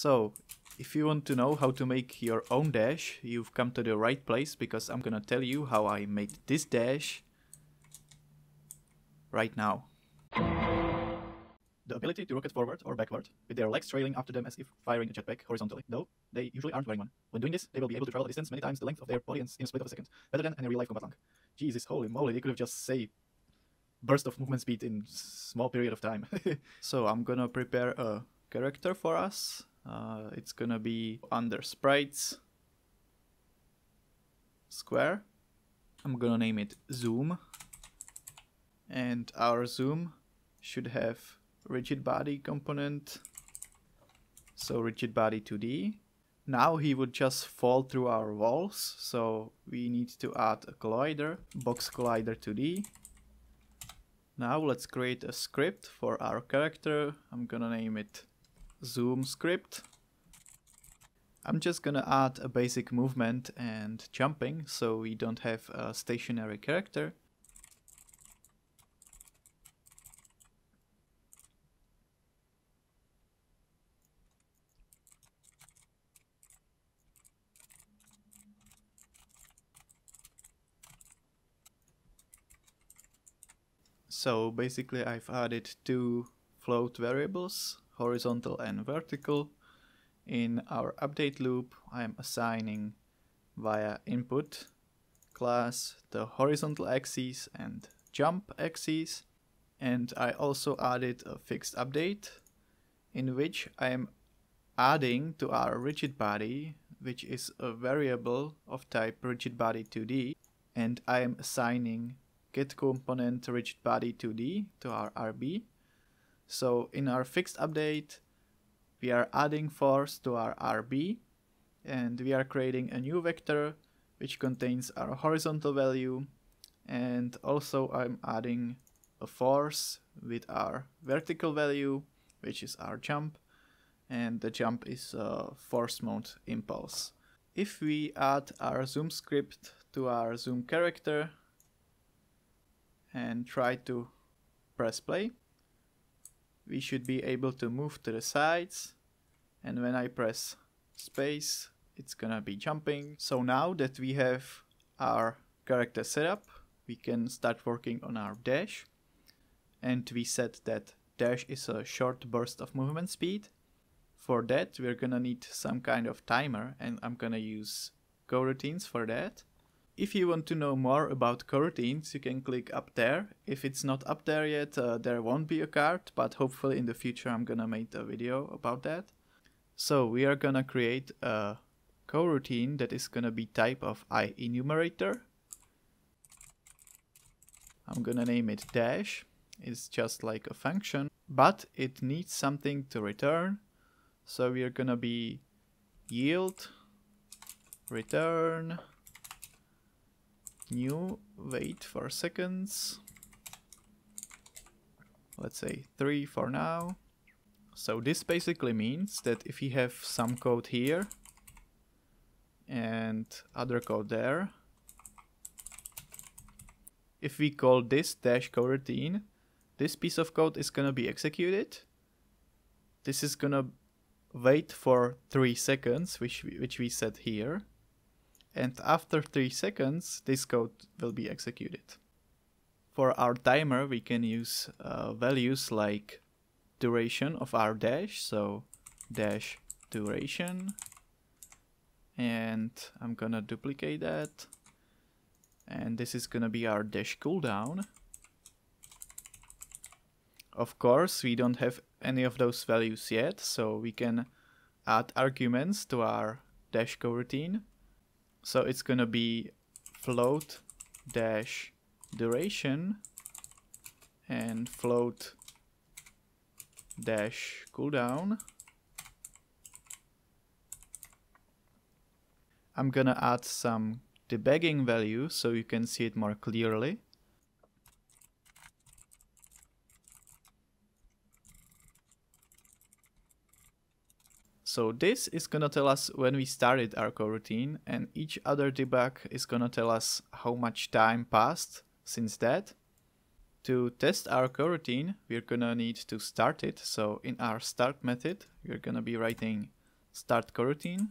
So if you want to know how to make your own dash, you've come to the right place, because I'm gonna tell you how I made this dash right now. The ability to rocket forward or backward, with their legs trailing after them as if firing a jetpack horizontally, though they usually aren't wearing one. When doing this, they will be able to travel a distance many times the length of their body in a split of a second, better than any real-life combat tank. Jesus, holy moly, they could have just, say, burst of movement speed in small period of time. So I'm gonna prepare a character for us. It's gonna be under sprites, square. I'm gonna name it zoom, and our zoom should have rigid body component, so Rigidbody2D. Now he would just fall through our walls, so we need to add a collider, box collider2D. Now let's create a script for our character. I'm gonna name it zoom script. I'm just gonna add a basic movement and jumping, so we don't have a stationary character. So basically I've added two float variables, horizontal and vertical. In our update loop, I'm assigning via input class the horizontal axis and jump axis. And I also added a fixed update in which I'm adding to our rigid body, which is a variable of type rigidbody2D, and I am assigning GetComponent rigidbody2D to our RB. So in our fixed update, we are adding force to our RB, and we are creating a new vector which contains our horizontal value, and also I'm adding a force with our vertical value, which is our jump, and the jump is a force mode impulse. If we add our zoom script to our zoom character and try to press play, we should be able to move to the sides, and when I press space, it's gonna be jumping. So now that we have our character set up, we can start working on our dash, and we set that dash is a short burst of movement speed. For that, we're gonna need some kind of timer, and I'm gonna use coroutines for that. If you want to know more about coroutines, you can click up there. If it's not up there yet, there won't be a card, but hopefully in the future I'm gonna make a video about that. So we are gonna create a coroutine that is gonna be type of IEnumerator. I'm gonna name it dash. It's just like a function, but it needs something to return. So we are gonna be yield return new WaitForSeconds, let's say 3 for now. So this basically means that if you have some code here and other code there, if we call this dash coroutine, this piece of code is gonna be executed. This is gonna wait for 3 seconds, which we set here. And after 3 seconds, this code will be executed. For our timer, we can use values like duration of our dash, so dash duration. And I'm gonna duplicate that. And this is gonna be our dash cooldown. Of course, we don't have any of those values yet, so we can add arguments to our dash coroutine. So it's gonna be float dash duration and float dash cooldown. I'm gonna add some debugging value so you can see it more clearly. So this is gonna tell us when we started our coroutine, and each other debug is gonna tell us how much time passed since that. To test our coroutine, we're gonna need to start it. So in our start method, we're gonna be writing StartCoroutine,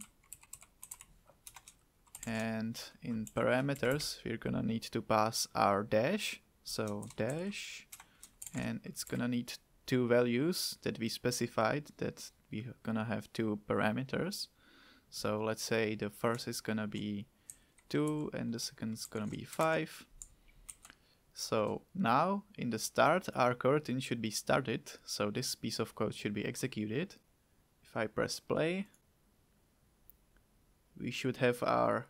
and in parameters we're gonna need to pass our dash, so dash, and it's gonna need two values that we specified, that we're gonna have two parameters. So let's say the first is gonna be 2 and the second is gonna be 5. So now in the start our coroutine should be started, so this piece of code should be executed. If I press play, we should have our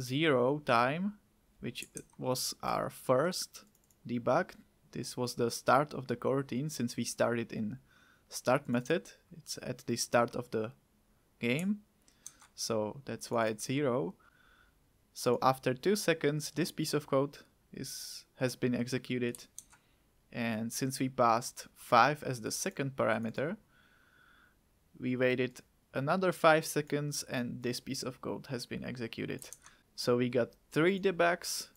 0 time, which was our first debug. This was the start of the coroutine, since we started in start method. It's at the start of the game, so that's why it's 0. So after 2 seconds this piece of code has been executed, and since we passed 5 as the second parameter, we waited another 5 seconds and this piece of code has been executed. So we got 3 debugs,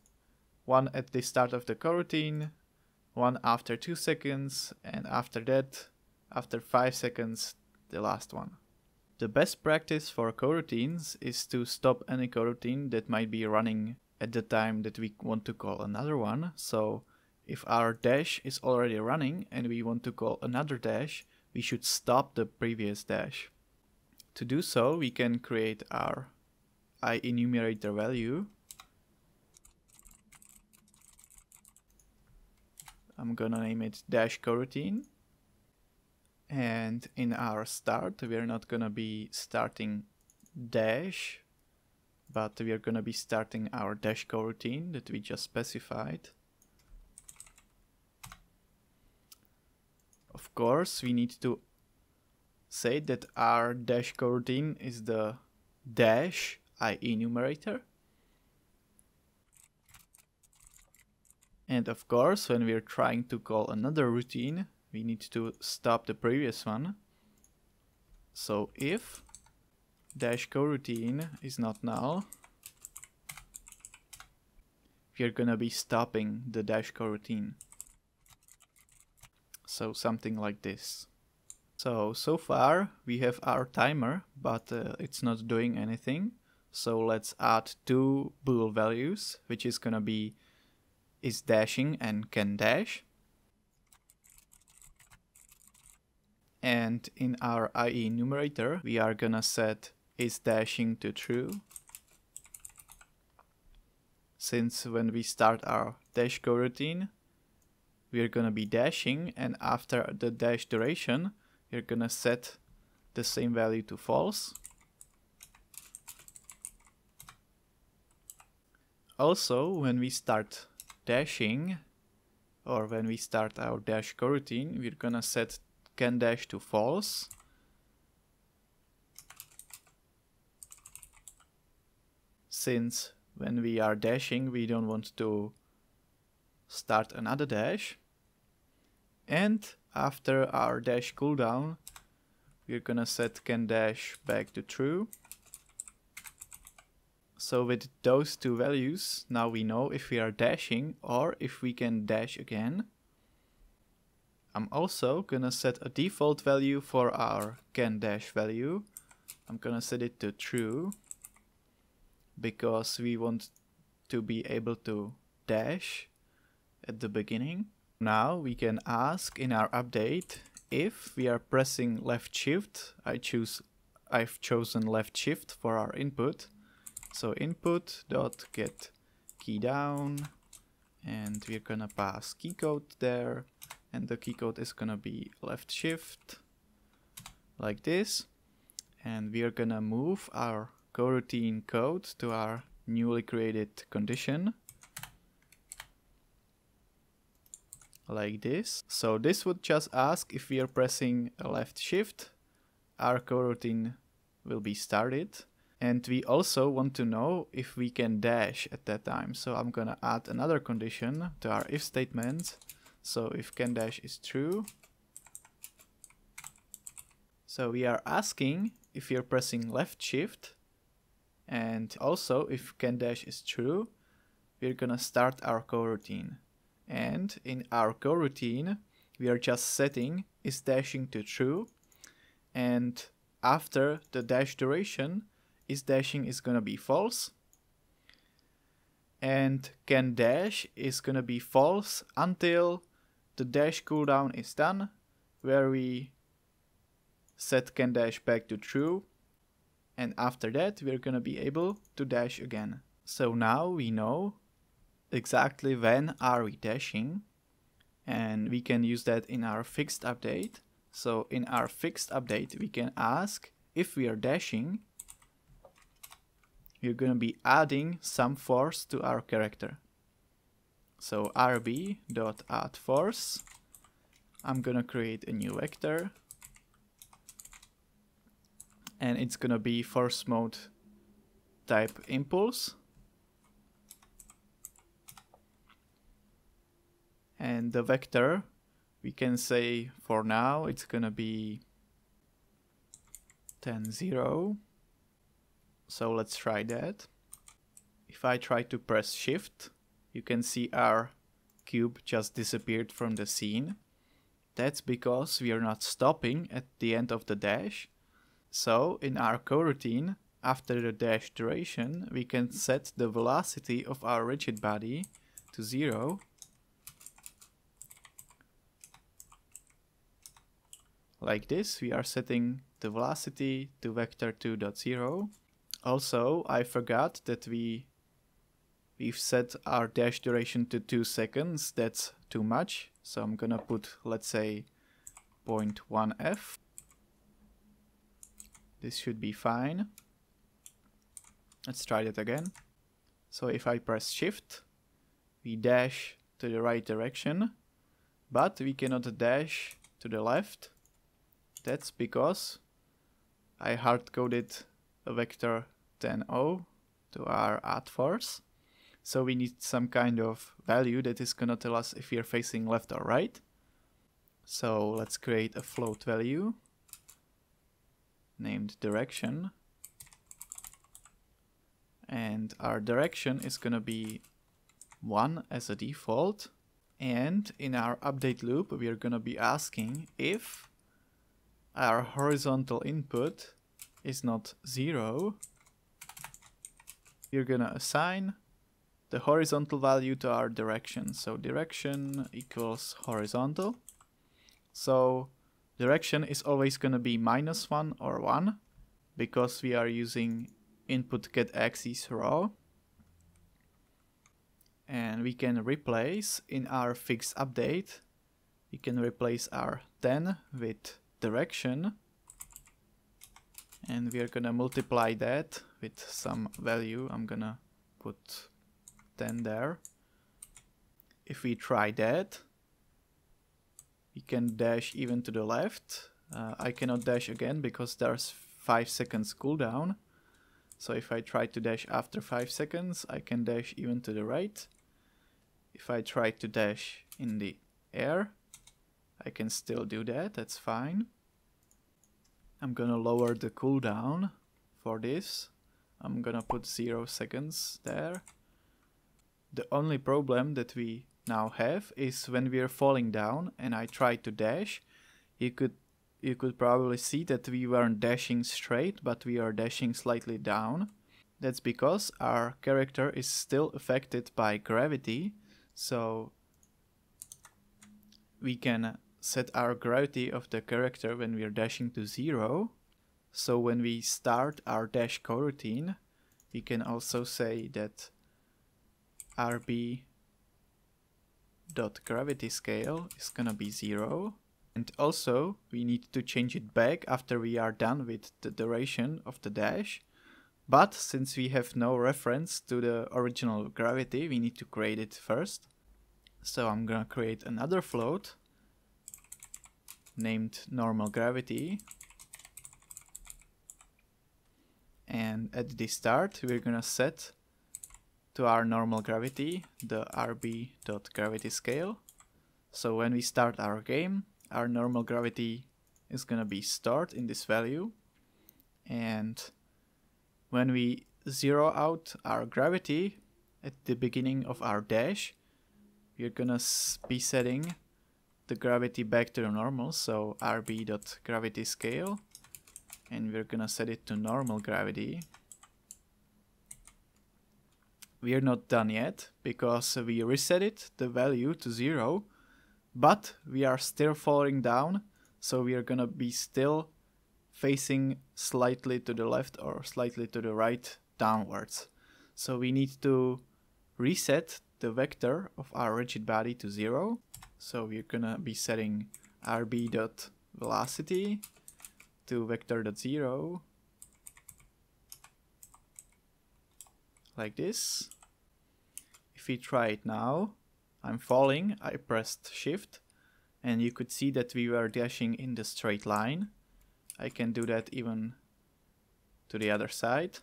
one at the start of the coroutine, one after 2 seconds, and after that, after 5 seconds, the last one. The best practice for coroutines is to stop any coroutine that might be running at the time that we want to call another one. So if our dash is already running and we want to call another dash, we should stop the previous dash. To do so, we can create our IEnumerator value. I'm gonna name it dash coroutine. And in our start, we're not gonna be starting dash, but we are going to be starting our dash coroutine that we just specified. Of course, we need to say that our dash coroutine is the dash IEnumerator. And of course, when we're trying to call another routine, we need to stop the previous one. So if dash coroutine is not null, we are gonna be stopping the dash coroutine. So something like this. So far we have our timer, but it's not doing anything. So let's add 2 bool values, which is gonna be is dashing and can dash. And in our IEnumerator we are gonna set is dashing to true, since when we start our dash coroutine we are gonna be dashing, and after the dash duration we're gonna set the same value to false. Also, when we start dashing, or when we start our dash coroutine, we're gonna set can dash to false. Since when we are dashing, we don't want to start another dash. And after our dash cooldown, we're gonna set can dash back to true. So with those 2 values, now we know if we are dashing or if we can dash again. I'm also gonna set a default value for our can dash value. I'm gonna set it to true, because we want to be able to dash at the beginning. Now we can ask in our update if we are pressing left shift. I've chosen left shift for our input. So input.getKeyDown, and we're gonna pass KeyCode there, and the KeyCode is gonna be left shift like this, and we are gonna move our coroutine code to our newly created condition like this. So this would just ask if we are pressing left shift, our coroutine will be started, and we also want to know if we can dash at that time. So I'm gonna add another condition to our if statement. So if can dash is true, so we are asking if you're pressing left shift, and also if can dash is true, we're gonna start our coroutine. And in our coroutine we are just setting is dashing to true, and after the dash duration, is dashing is gonna be false, and can dash is gonna be false until the dash cooldown is done, where we set can dash back to true, and after that we're gonna be able to dash again. So now we know exactly when are we dashing, and we can use that in our fixed update. So in our fixed update we can ask if we are dashing, we're gonna be adding some force to our character. So rb.addForce, I'm gonna create a new vector, and it's gonna be force mode type impulse, and the vector we can say for now it's gonna be 10, 0. So let's try that. If I try to press shift, you can see our cube just disappeared from the scene. That's because we are not stopping at the end of the dash. So in our coroutine, after the dash duration, we can set the velocity of our rigid body to 0. Like this, we are setting the velocity to vector2.0. Also, I forgot that we've set our dash duration to 2 seconds. That's too much. So I'm gonna put, let's say, 0.1f. This should be fine. Let's try that again. So if I press shift, we dash to the right direction, but we cannot dash to the left. That's because I hard-coded a vector 10.0 to our AddForce, so we need some kind of value that is gonna tell us if we are facing left or right. So let's create a float value named direction, and our direction is gonna be 1 as a default, and in our update loop we are gonna be asking if our horizontal input is not 0, we're gonna assign the horizontal value to our direction. So direction equals horizontal. So direction is always gonna be -1 or 1 because we are using input get axis raw. And we can replace in our fixed update, we can replace our 10 with direction, and we are gonna multiply that with some value. I'm gonna put 10 there. If we try that, we can dash even to the left. I cannot dash again because there's 5 seconds cooldown. So if I try to dash after 5 seconds, I can dash even to the right. If I try to dash in the air, I can still do that, that's fine. I'm gonna lower the cooldown for this. I'm gonna put 0 seconds there. The only problem that we now have is when we are falling down and I try to dash, you could probably see that we weren't dashing straight, but we are dashing slightly down. That's because our character is still affected by gravity, so we can set our gravity of the character when we are dashing to 0. So when we start our dash coroutine, we can also say that rb.gravityScale is gonna be 0. And also we need to change it back after we are done with the duration of the dash. But since we have no reference to the original gravity, we need to create it first. So I'm gonna create another float named normal gravity, and at the start we're gonna set to our normal gravity the rb.gravityScale. So when we start our game, our normal gravity is gonna be stored in this value, and when we zero out our gravity at the beginning of our dash, we're gonna be setting the gravity back to the normal. So rb.gravityScale and we're gonna set it to normal gravity. We are not done yet because we reset it, the value to 0, but we are still falling down, so we are gonna be still facing slightly to the left or slightly to the right downwards. So we need to reset the vector of our rigid body to 0. So we're gonna be setting rb.velocity to vector.0. Like this. If we try it now, I'm falling, I pressed shift, and you could see that we were dashing in the straight line. I can do that even to the other side.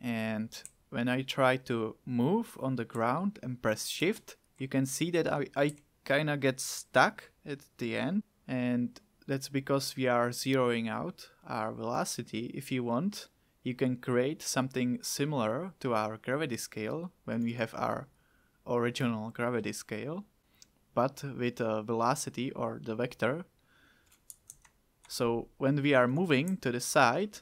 And when I try to move on the ground and press shift, you can see that I kinda get stuck at the end, and that's because we are zeroing out our velocity. If you want, you can create something similar to our gravity scale when we have our original gravity scale, but with a velocity or the vector. So when we are moving to the side,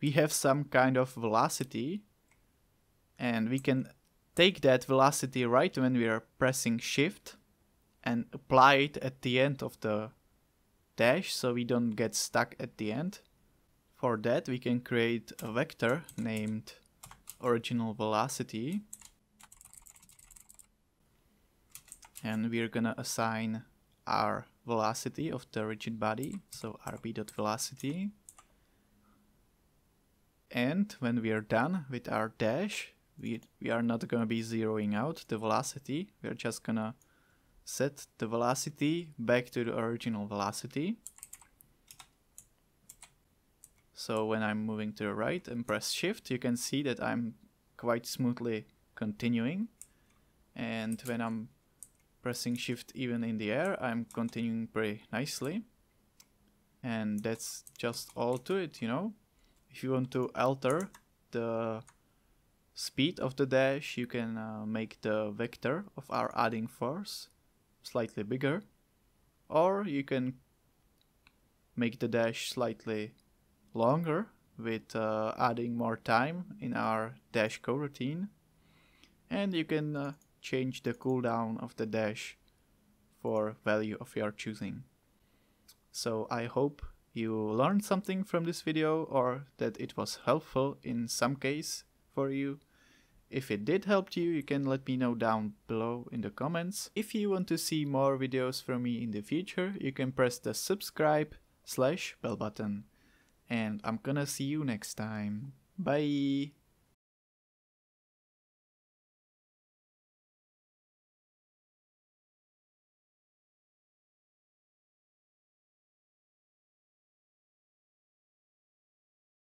we have some kind of velocity, and we can take that velocity right when we are pressing shift and apply it at the end of the dash so we don't get stuck at the end. For that, we can create a vector named original velocity, and we're gonna assign our velocity of the rigid body, so rb.velocity. And when we are done with our dash, we are not gonna be zeroing out the velocity, we're just gonna set the velocity back to the original velocity. So when I'm moving to the right and press shift, you can see that I'm quite smoothly continuing. And when I'm pressing shift even in the air, I'm continuing pretty nicely. And that's just all to it, you know. If you want to alter the speed of the dash, you can make the vector of our adding force slightly bigger, or you can make the dash slightly longer with adding more time in our dash coroutine, and you can change the cooldown of the dash for value of your choosing. So I hope you learned something from this video, or that it was helpful in some case for you. If it did help you, you can let me know down below in the comments. If you want to see more videos from me in the future, you can press the subscribe/bell button. And I'm gonna see you next time. Bye!